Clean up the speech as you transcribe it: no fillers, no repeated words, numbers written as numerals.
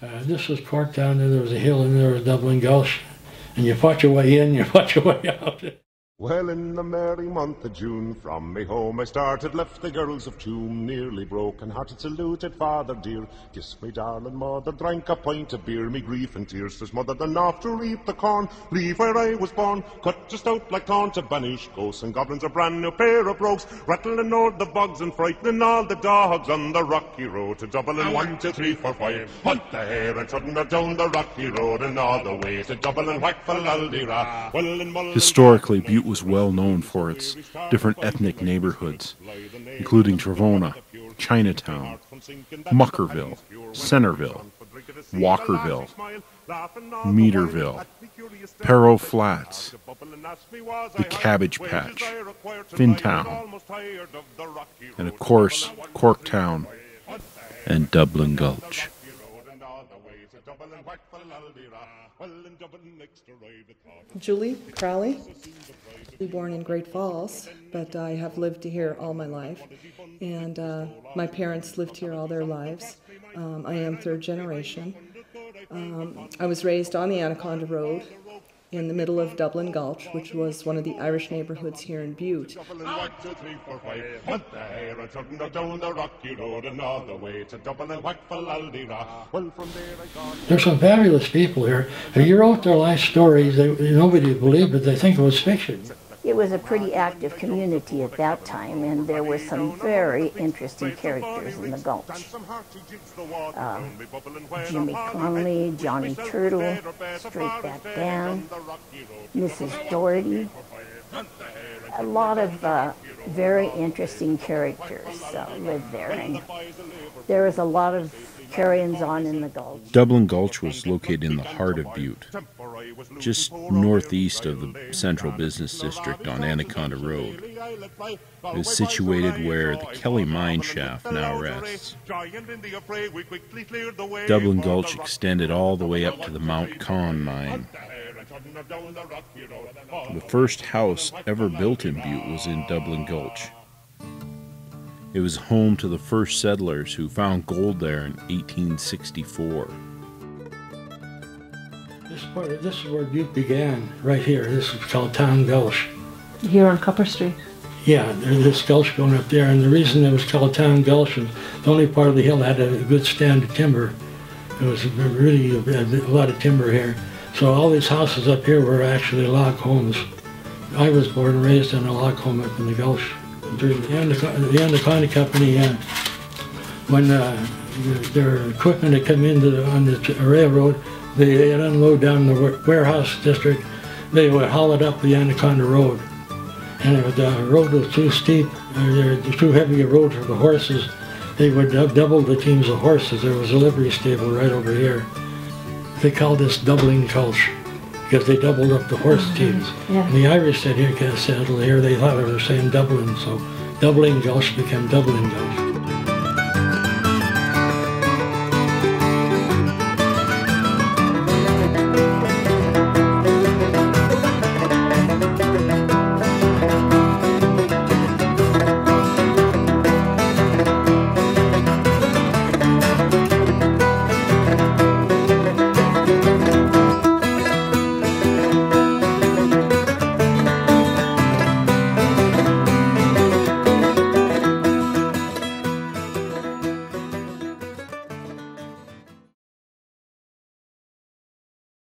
This was Pork Town, and there was a hill, and there was Dublin Gulch, and you fought your way in, you fought your way out. Well, in the merry month of June, from me home I started, left the girls of Tuam, nearly broken-hearted, saluted father dear, kissed me darling mother, drank a pint of beer, me grief and tears to smother, then off to reap the corn, leave where I was born, cut just out like corn to banish ghosts and goblins, a brand new pair of brogues, rattling all the bugs and frightening all the dogs on the rocky road to Dublin. 1, 2, 3, 4, 5, hunt the hare and trotting her down the rocky road and all the way to Dublin, whack for Aldira. Well, historically, Butte was well known for its different ethnic neighborhoods, including Trevona, Chinatown, Muckerville, Centerville, Walkerville, Meterville, Perro Flats, the Cabbage Patch, Fintown, and of course Corktown and Dublin Gulch. Julie Crowley, born in Great Falls, but I have lived here all my life, and my parents lived here all their lives. I am third generation. I was raised on the Anaconda Road in the middle of Dublin Gulch, which was one of the Irish neighborhoods here in Butte. There's some fabulous people here. You wrote their life stories. Nobody believed it. They think it was fiction. It was a pretty active community at that time, and there were some very interesting characters in the Gulch. Jimmy Conley, Johnny Turtle, Straight Back Dan, Mrs. Doherty. A lot of very interesting characters lived there, and there was a lot of carry-ons in the Gulch. Dublin Gulch was located in the heart of Butte, just northeast of the central business district on Anaconda Road. It is situated where the Kelly mine shaft now rests. Dublin Gulch extended all the way up to the Mount Con mine. The first house ever built in Butte was in Dublin Gulch. It was home to the first settlers who found gold there in 1864. This is where Butte began, right here. This is called Town Gulch. Here on Copper Street? Yeah, there's this gulch going up there, and the reason it was called Town Gulch is the only part of the hill that had a good stand of timber. There was really a lot of timber here. So all these houses up here were actually log homes. I was born and raised in a log home up in the Gulch. The Anaconda Company, when their equipment had come in on the railroad, they had unloaded down the warehouse district. They would haul it up the Anaconda Road. And if the road was too steep, or too heavy a road for the horses, they would double the teams of horses. There was a livery stable right over here. They called this doubling Gulch because they doubled up the horse teams. Yeah. And the Irish said, here, can't settle here. They thought they were saying Dublin, so Doubling Gulch became Dublin Gulch.